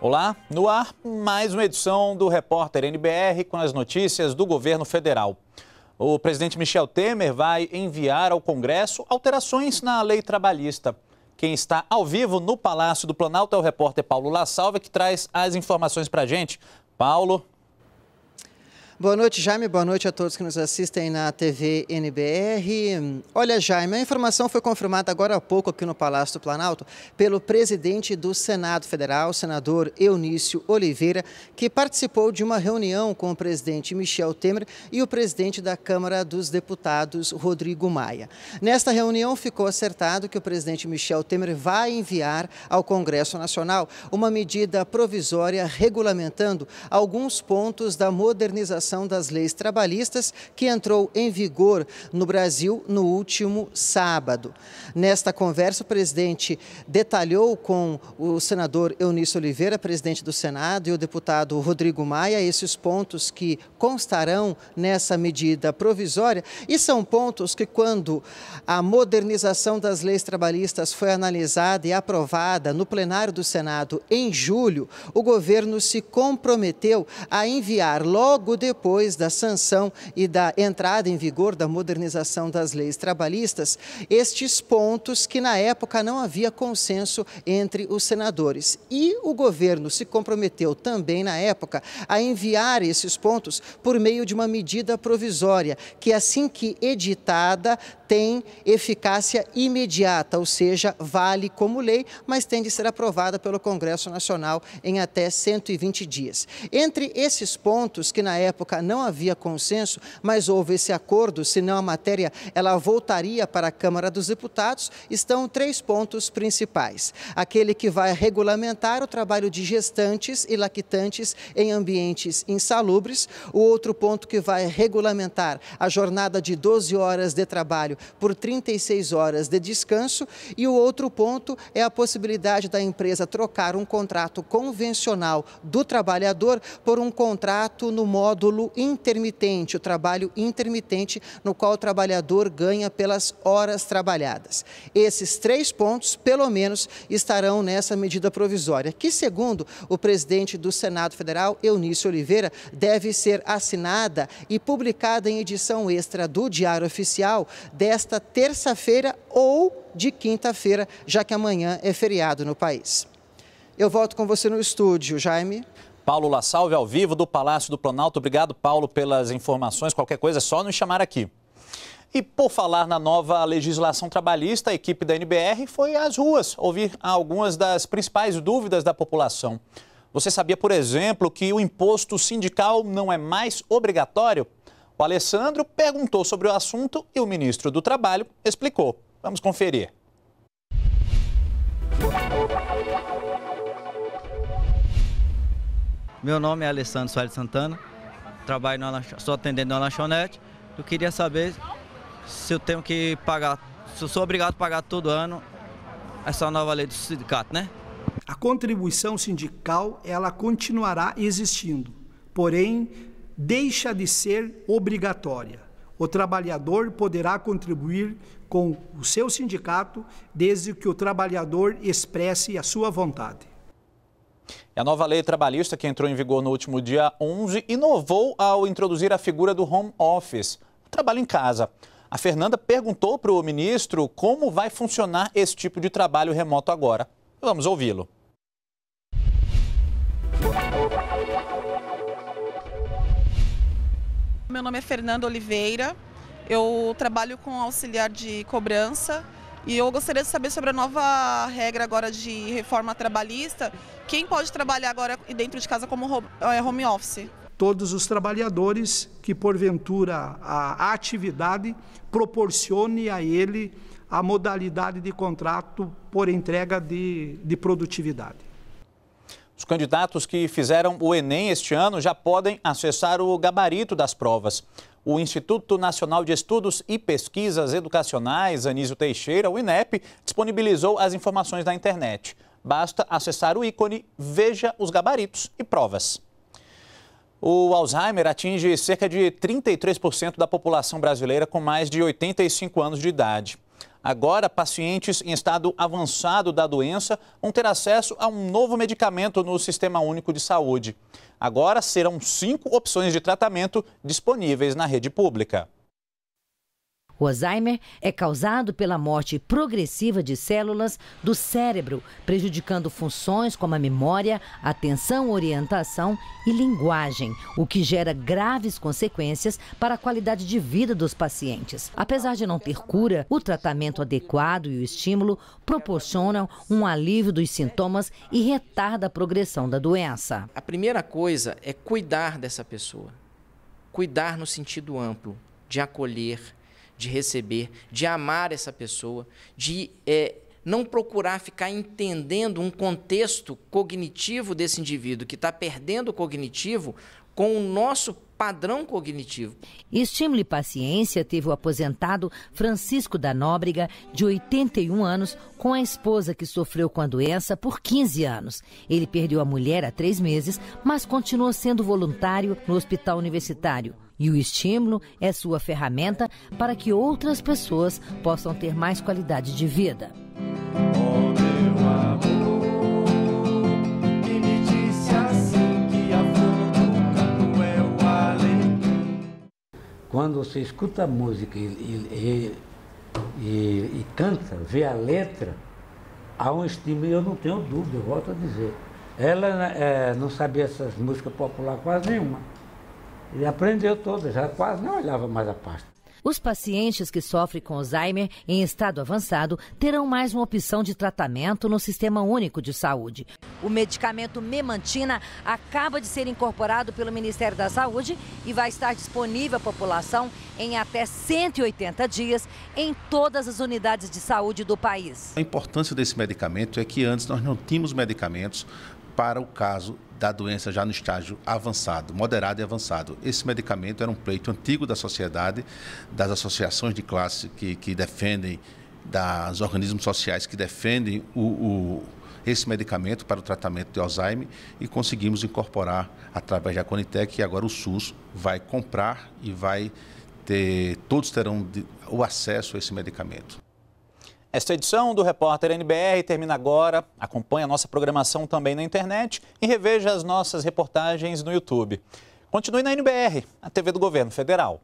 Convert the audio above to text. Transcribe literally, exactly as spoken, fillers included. Olá, no ar, mais uma edição do Repórter N B R com as notícias do governo federal. O presidente Michel Temer vai enviar ao Congresso alterações na lei trabalhista. Quem está ao vivo no Palácio do Planalto é o repórter Paulo Lassalvia, que traz as informações para a gente. Paulo. Boa noite, Jaime. Boa noite a todos que nos assistem na T V N B R. Olha, Jaime, a informação foi confirmada agora há pouco aqui no Palácio do Planalto pelo presidente do Senado Federal, senador Eunício Oliveira, que participou de uma reunião com o presidente Michel Temer e o presidente da Câmara dos Deputados, Rodrigo Maia. Nesta reunião ficou acertado que o presidente Michel Temer vai enviar ao Congresso Nacional uma medida provisória regulamentando alguns pontos da modernização das leis trabalhistas que entrou em vigor no Brasil no último sábado. Nesta conversa, o presidente detalhou com o senador Eunício Oliveira, presidente do Senado, e o deputado Rodrigo Maia esses pontos que constarão nessa medida provisória, e são pontos que, quando a modernização das leis trabalhistas foi analisada e aprovada no plenário do Senado em julho, o governo se comprometeu a enviar logo depois Depois da sanção e da entrada em vigor da modernização das leis trabalhistas, estes pontos que na época não havia consenso entre os senadores. E o governo se comprometeu também na época a enviar esses pontos por meio de uma medida provisória, que assim que editada tem eficácia imediata, ou seja, vale como lei, mas tem de ser aprovada pelo Congresso Nacional em até cento e vinte dias. Entre esses pontos que na época não havia consenso, mas houve esse acordo, senão a matéria ela voltaria para a Câmara dos Deputados, estão três pontos principais. Aquele que vai regulamentar o trabalho de gestantes e lactantes em ambientes insalubres, o outro ponto que vai regulamentar a jornada de doze horas de trabalho por trinta e seis horas de descanso, e o outro ponto é a possibilidade da empresa trocar um contrato convencional do trabalhador por um contrato no módulo intermitente, o trabalho intermitente no qual o trabalhador ganha pelas horas trabalhadas. Esses três pontos, pelo menos, estarão nessa medida provisória, que, segundo o presidente do Senado Federal, Eunício Oliveira, deve ser assinada e publicada em edição extra do Diário Oficial desta terça-feira ou de quinta-feira, já que amanhã é feriado no país. Eu volto com você no estúdio, Jaime. Paulo Lassalvia, ao vivo do Palácio do Planalto. Obrigado, Paulo, pelas informações. Qualquer coisa é só nos chamar aqui. E por falar na nova legislação trabalhista, a equipe da N B R foi às ruas ouvir algumas das principais dúvidas da população. Você sabia, por exemplo, que o imposto sindical não é mais obrigatório? O Alessandro perguntou sobre o assunto e o ministro do Trabalho explicou. Vamos conferir. Meu nome é Alessandro Soares Santana, trabalho na, sou atendente na lanchonete. Eu queria saber se eu tenho que pagar, se eu sou obrigado a pagar todo ano essa nova lei do sindicato, né? A contribuição sindical, ela continuará existindo, porém deixa de ser obrigatória. O trabalhador poderá contribuir com o seu sindicato desde que o trabalhador expresse a sua vontade. A nova lei trabalhista, que entrou em vigor no último dia onze, inovou ao introduzir a figura do home office, trabalho em casa. A Fernanda perguntou para o ministro como vai funcionar esse tipo de trabalho remoto agora. Vamos ouvi-lo. Meu nome é Fernanda Oliveira, eu trabalho com auxiliar de cobrança. E eu gostaria de saber sobre a nova regra agora de reforma trabalhista. Quem pode trabalhar agora dentro de casa como home office? Todos os trabalhadores que, porventura, a atividade proporcione a ele a modalidade de contrato por entrega de, de produtividade. Os candidatos que fizeram o Enem este ano já podem acessar o gabarito das provas. O Instituto Nacional de Estudos e Pesquisas Educacionais, Anísio Teixeira, o I N E P, disponibilizou as informações na internet. Basta acessar o ícone Veja os Gabaritos e Provas. O Alzheimer atinge cerca de trinta e três por cento da população brasileira com mais de oitenta e cinco anos de idade. Agora, pacientes em estado avançado da doença vão ter acesso a um novo medicamento no Sistema Único de Saúde. Agora serão cinco opções de tratamento disponíveis na rede pública. O Alzheimer é causado pela morte progressiva de células do cérebro, prejudicando funções como a memória, atenção, orientação e linguagem, o que gera graves consequências para a qualidade de vida dos pacientes. Apesar de não ter cura, o tratamento adequado e o estímulo proporcionam um alívio dos sintomas e retarda a progressão da doença. A primeira coisa é cuidar dessa pessoa, cuidar no sentido amplo, de acolher, de receber, de amar essa pessoa, de é, não procurar ficar entendendo um contexto cognitivo desse indivíduo que está perdendo o cognitivo com o nosso padrão cognitivo. Estímulo e paciência teve o aposentado Francisco da Nóbrega, de oitenta e um anos, com a esposa que sofreu com a doença por quinze anos. Ele perdeu a mulher há três meses, mas continuou sendo voluntário no Hospital Universitário. E o estímulo é sua ferramenta para que outras pessoas possam ter mais qualidade de vida. Quando você escuta a música e, e, e, e canta, vê a letra, há um estímulo, e eu não tenho dúvida, eu volto a dizer. Ela é, não sabia essas músicas populares quase nenhuma. E aprendeu todas, já quase não olhava mais a pasta. Os pacientes que sofrem com Alzheimer em estado avançado terão mais uma opção de tratamento no Sistema Único de Saúde. O medicamento memantina acaba de ser incorporado pelo Ministério da Saúde e vai estar disponível à população em até cento e oitenta dias em todas as unidades de saúde do país. A importância desse medicamento é que antes nós não tínhamos medicamentos para o caso da doença já no estágio avançado, moderado e avançado. Esse medicamento era um pleito antigo da sociedade, das associações de classe que, que defendem, dos organismos sociais que defendem o, o, esse medicamento para o tratamento de Alzheimer, e conseguimos incorporar através da Conitec, e agora o SUS vai comprar e vai ter, todos terão o acesso a esse medicamento. Esta edição do Repórter N B R termina agora. Acompanhe a nossa programação também na internet e reveja as nossas reportagens no YouTube. Continue na N B R, a T V do Governo Federal.